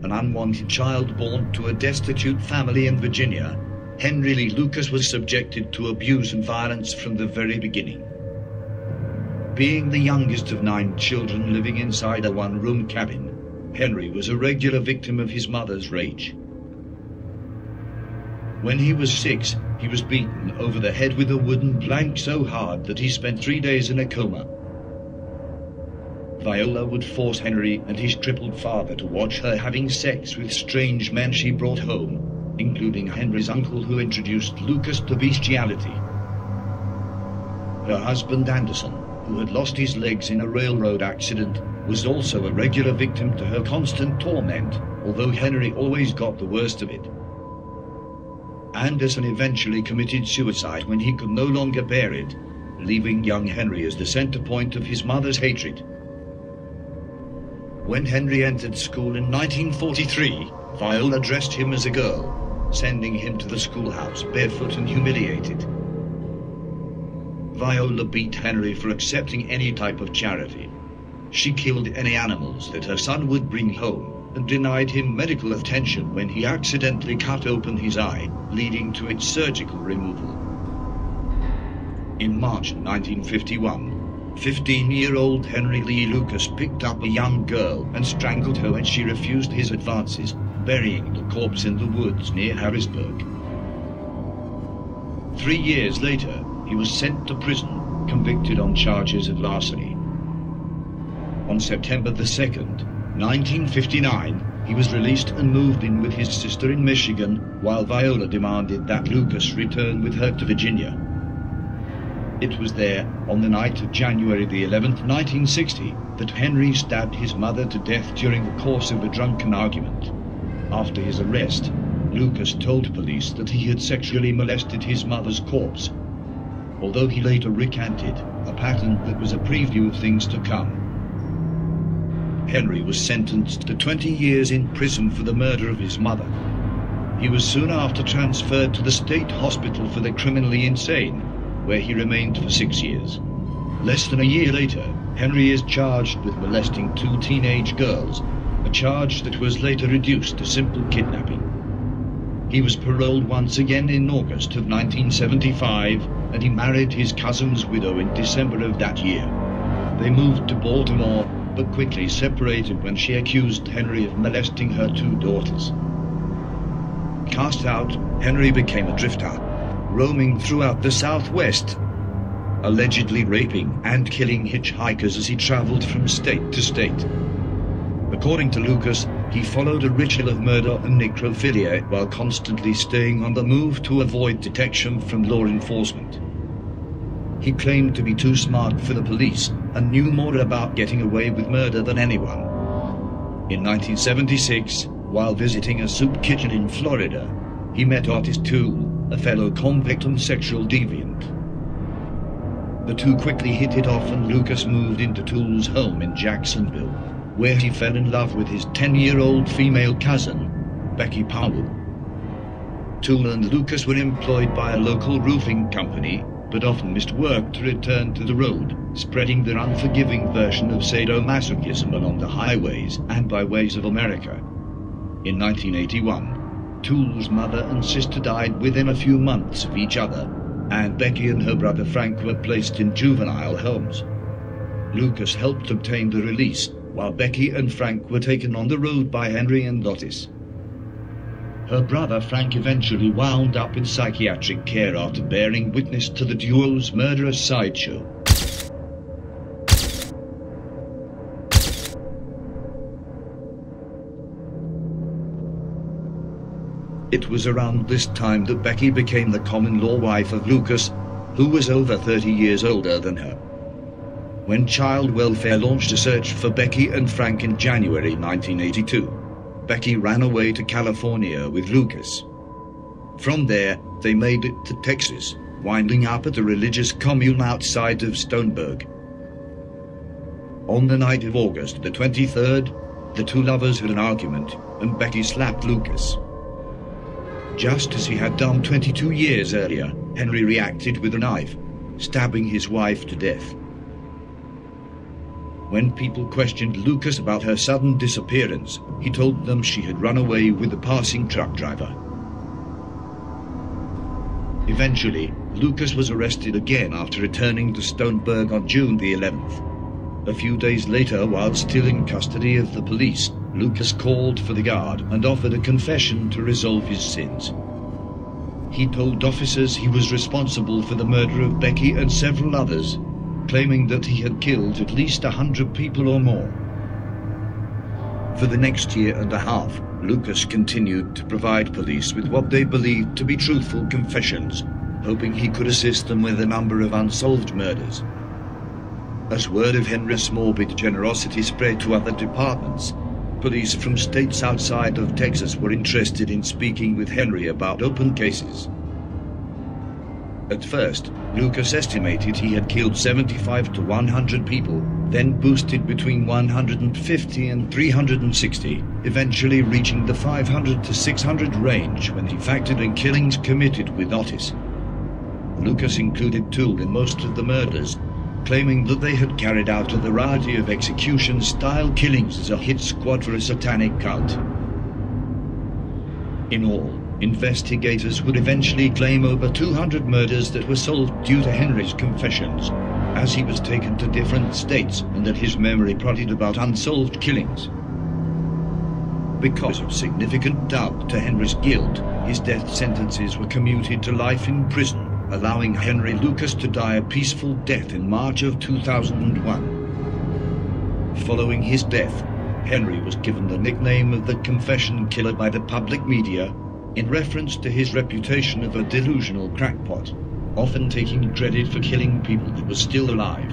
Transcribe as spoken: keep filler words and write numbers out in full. An unwanted child born to a destitute family in Virginia, Henry Lee Lucas was subjected to abuse and violence from the very beginning. Being the youngest of nine children living inside a one-room cabin, Henry was a regular victim of his mother's rage. When he was six, he was beaten over the head with a wooden plank so hard that he spent three days in a coma. Viola would force Henry and his crippled father to watch her having sex with strange men she brought home, including Henry's uncle, who introduced Lucas to bestiality. Her husband Anderson, who had lost his legs in a railroad accident, was also a regular victim to her constant torment, although Henry always got the worst of it. Anderson eventually committed suicide when he could no longer bear it, leaving young Henry as the center point of his mother's hatred. When Henry entered school in nineteen forty-three, Viola dressed him as a girl, sending him to the schoolhouse barefoot and humiliated. Viola beat Henry for accepting any type of charity. She killed any animals that her son would bring home, and denied him medical attention when he accidentally cut open his eye, leading to its surgical removal. In March nineteen fifty-one, fifteen-year-old Henry Lee Lucas picked up a young girl and strangled her when she refused his advances, burying the corpse in the woods near Harrisburg. Three years later, he was sent to prison, convicted on charges of larceny. On September the second, nineteen fifty-nine, he was released and moved in with his sister in Michigan, while Viola demanded that Lucas return with her to Virginia. It was there, on the night of January the eleventh, nineteen sixty, that Henry stabbed his mother to death during the course of a drunken argument. After his arrest, Lucas told police that he had sexually molested his mother's corpse, although he later recanted, a pattern that was a preview of things to come. Henry was sentenced to twenty years in prison for the murder of his mother. He was soon after transferred to the state hospital for the criminally insane, where he remained for six years. Less than a year later, Henry is charged with molesting two teenage girls, a charge that was later reduced to simple kidnapping. He was paroled once again in August of nineteen seventy-five, and he married his cousin's widow in December of that year. They moved to Baltimore, but quickly separated when she accused Henry of molesting her two daughters. Cast out, Henry became a drifter, roaming throughout the Southwest, allegedly raping and killing hitchhikers as he traveled from state to state. According to Lucas, he followed a ritual of murder and necrophilia while constantly staying on the move to avoid detection from law enforcement. He claimed to be too smart for the police and knew more about getting away with murder than anyone. In nineteen seventy-six, while visiting a soup kitchen in Florida, he met Ottis Toole, a fellow convict and sexual deviant. The two quickly hit it off and Lucas moved into Toole's home in Jacksonville, where he fell in love with his ten-year-old female cousin, Becky Powell. Toole and Lucas were employed by a local roofing company, but often missed work to return to the road, spreading their unforgiving version of sadomasochism along the highways and byways of America. In nineteen eighty-one, Toole's mother and sister died within a few months of each other, and Becky and her brother Frank were placed in juvenile homes. Lucas helped obtain the release, while Becky and Frank were taken on the road by Henry and Ottis. Her brother Frank eventually wound up in psychiatric care after bearing witness to the duo's murderous sideshow. It was around this time that Becky became the common-law wife of Lucas, who was over thirty years older than her. When child welfare launched a search for Becky and Frank in January nineteen eighty-two, Becky ran away to California with Lucas. From there, they made it to Texas, winding up at a religious commune outside of Stoneburg. On the night of August the twenty-third, the two lovers had an argument, and Becky slapped Lucas, just as he had done twenty-two years earlier. Henry reacted with a knife, stabbing his wife to death. When people questioned Lucas about her sudden disappearance, he told them she had run away with a passing truck driver. Eventually, Lucas was arrested again after returning to Stoneburg on June the eleventh. A few days later, while still in custody of the police, Lucas called for the guard and offered a confession to resolve his sins. He told officers he was responsible for the murder of Becky and several others, claiming that he had killed at least a hundred people or more. For the next year and a half, Lucas continued to provide police with what they believed to be truthful confessions, hoping he could assist them with a number of unsolved murders. As word of Henry's morbid generosity spread to other departments, police from states outside of Texas were interested in speaking with Henry about open cases. At first, Lucas estimated he had killed seventy-five to one hundred people, then boosted between one hundred fifty and three hundred sixty, eventually reaching the five hundred to six hundred range when he factored in killings committed with Ottis. Lucas included Toole in most of the murders, claiming that they had carried out a variety of execution-style killings as a hit squad for a satanic cult. In all, investigators would eventually claim over two hundred murders that were solved due to Henry's confessions, as he was taken to different states and that his memory prodded about unsolved killings. Because of significant doubt to Henry's guilt, his death sentences were commuted to life in prison, allowing Henry Lucas to die a peaceful death in March of two thousand one. Following his death, Henry was given the nickname of the Confession Killer by the public media in reference to his reputation of a delusional crackpot, often taking credit for killing people that were still alive.